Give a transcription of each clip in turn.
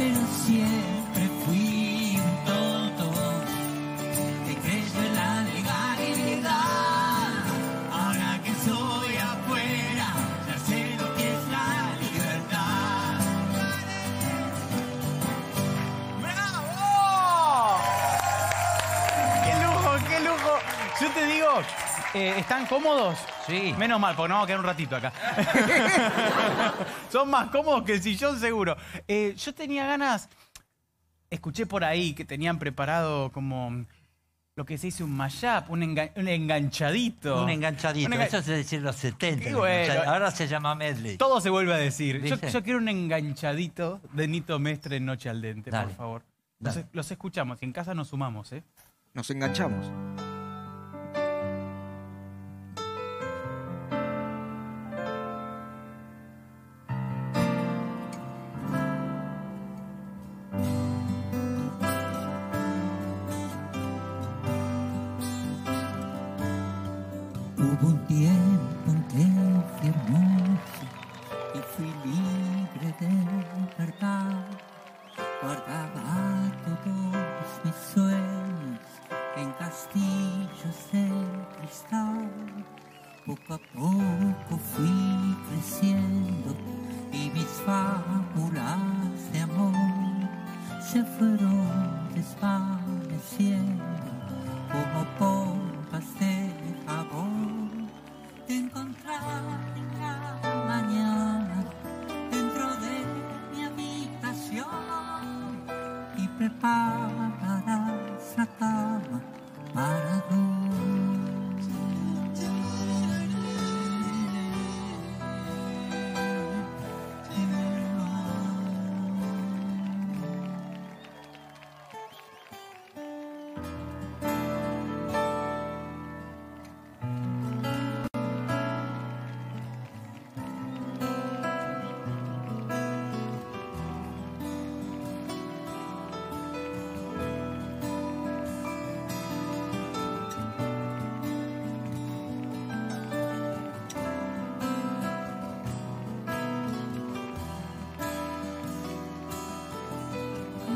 pero siempre fui un tonto. Te crees de la legalidad, ahora que soy afuera, ya sé lo que es la libertad. ¡Bravo! ¡Qué lujo, qué lujo! Yo te digo, ¿están cómodos? Sí. Menos mal, porque nos vamos a quedar un ratito acá. Son más cómodos que el sillón, seguro. Yo tenía ganas... Escuché por ahí que tenían preparado como... Lo que se dice un mashup, un enganchadito. Un enganchadito. Eso se decía en los 70. Bueno, ahora se llama medley. Todo se vuelve a decir. Yo quiero un enganchadito de Nito Mestre en Noche al Dente, dale, por favor. Los escuchamos y en casa nos sumamos, ¿eh? Nos enganchamos.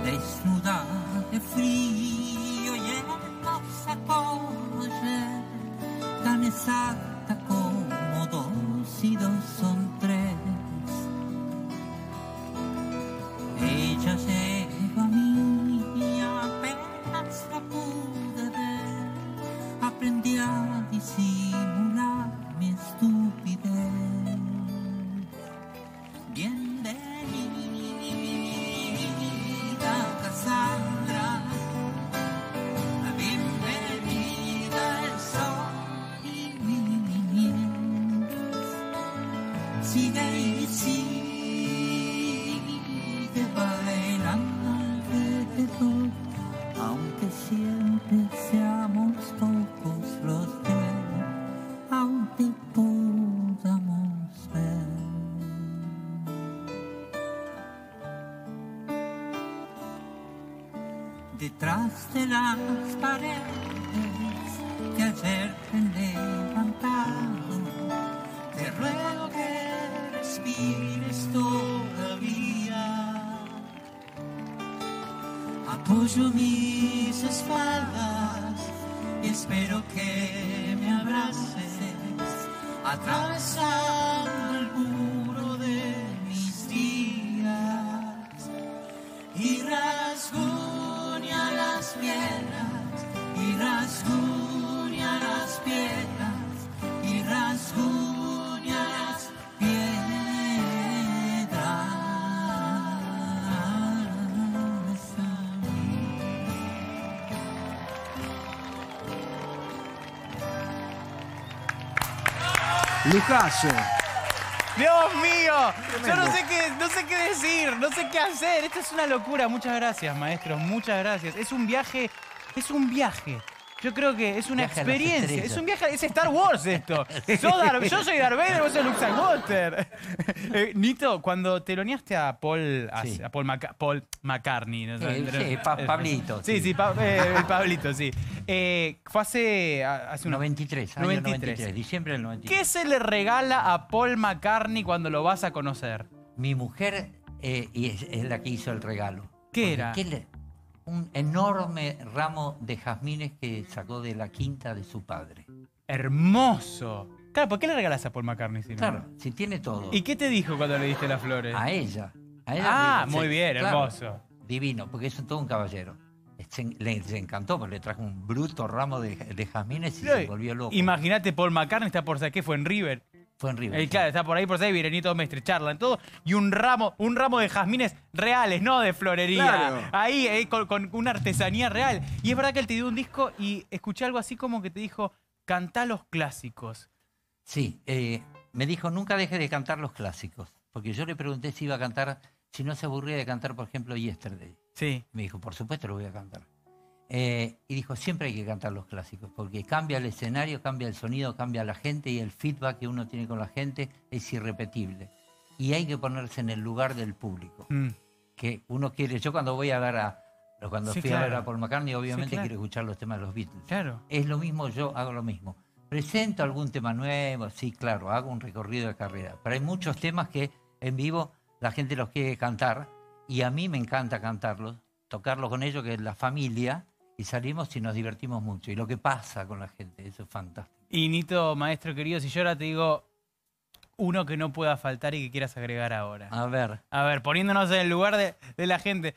Desnuda de frío y hermosa como ayer, tan exacta como 2 y 2 son 3. Ella llegó a mí y apenas la pude ver, aprendí a disimular mi estupidez. Detrás de las paredes que ayer te he levantado, te ruego que respires todavía. Apoyo mis espaldas y espero que me abraces, atravesando el muro de mis días y rasgo. Y rasguña las piedras, y rasguña las piedras a mí. Lujazo. Dios mío, yo no sé qué decir, no sé qué hacer. Esto es una locura. Muchas gracias, maestros, muchas gracias. Es un viaje. Yo creo que es una experiencia. Es un viaje, es Star Wars esto. Yo soy Darth Vader, vos sos Luke Skywalker. Nito, cuando teloneaste a Paul McCartney. ¿No? Sí, Pablito. Pablito, sí. Fue hace 93, año 93, diciembre del 93. ¿Qué se le regala a Paul McCartney cuando lo vas a conocer? Mi mujer y es la que hizo el regalo. ¿Qué era? Un enorme ramo de jazmines que sacó de la quinta de su padre. ¡Hermoso! Claro, ¿por qué le regalás a Paul McCartney? Si no? Claro, si tiene todo. ¿Y qué te dijo cuando le diste las flores? A ella. A ella muy bien, claro, hermoso. Divino, porque es todo un caballero. Le encantó, porque le trajo un bruto ramo de jazmines y se volvió loco. Imagínate, Paul McCartney está por... ¿Qué fue? ¿En River? Fue en River. Claro, está por ahí, viene Nito Mestre, charlan todo. Y un ramo de jazmines reales, no de florería. Claro. Ahí, con una artesanía real. Y es verdad que él te dio un disco y escuché algo así como que te dijo, cantá los clásicos. Sí, me dijo, nunca deje de cantar los clásicos. Porque yo le pregunté si iba a cantar, si no se aburría de cantar, por ejemplo, Yesterday. Sí. Me dijo, por supuesto lo voy a cantar. Y dijo, siempre hay que cantar los clásicos, porque cambia el escenario, cambia el sonido, cambia la gente y el feedback que uno tiene con la gente es irrepetible. Y hay que ponerse en el lugar del público. Mm. Que uno quiere, yo cuando voy a ver a... Cuando fui a ver a Paul McCartney, obviamente quiero escuchar los temas de los Beatles. Claro. Es lo mismo, yo hago lo mismo. Presento algún tema nuevo, sí, claro, hago un recorrido de carrera. Pero hay muchos temas que en vivo la gente los quiere cantar y a mí me encanta cantarlos, tocarlos con ellos, que es la familia, y salimos y nos divertimos mucho. Y lo que pasa con la gente, eso es fantástico. Y Nito, maestro querido, si yo ahora te digo uno que no pueda faltar y que quieras agregar ahora. A ver, poniéndonos en el lugar de la gente.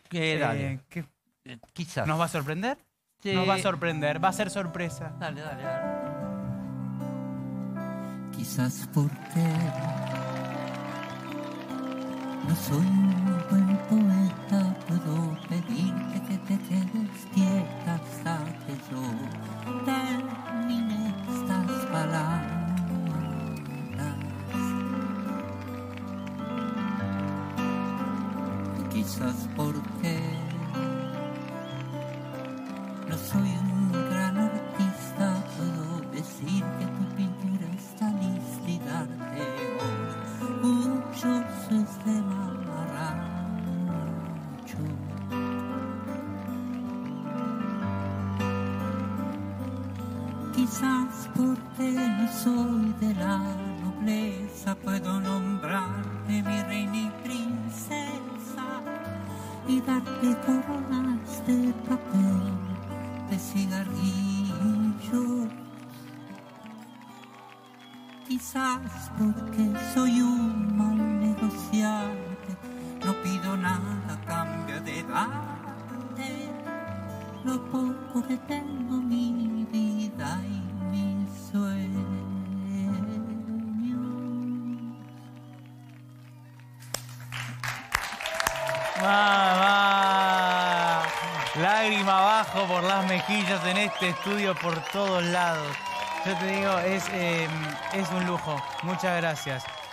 Quizás. ¿Nos va a sorprender? Sí. Nos va a sorprender, va a ser sorpresa. Dale, dale, dale. Quizás porque no soy un buen poeta, puedo pedirte que te quedes quieta hasta que yo termine estas palabras. Quizás porque no soy un gran artista, puedo decir que tu pintura está lista y darte hoy muchos de mamarracho. Quizás porque no soy de la nobleza, puedo nombrarte mi reina y princesa y darte coronas de papel, de cigarrillos. Quizás porque soy un mal negociante, no pido nada a cambio de darte lo poco que tengo, mi vida y mis sueños. Lágrima abajo por las mejillas en este estudio por todos lados. Yo te digo, es un lujo. Muchas gracias.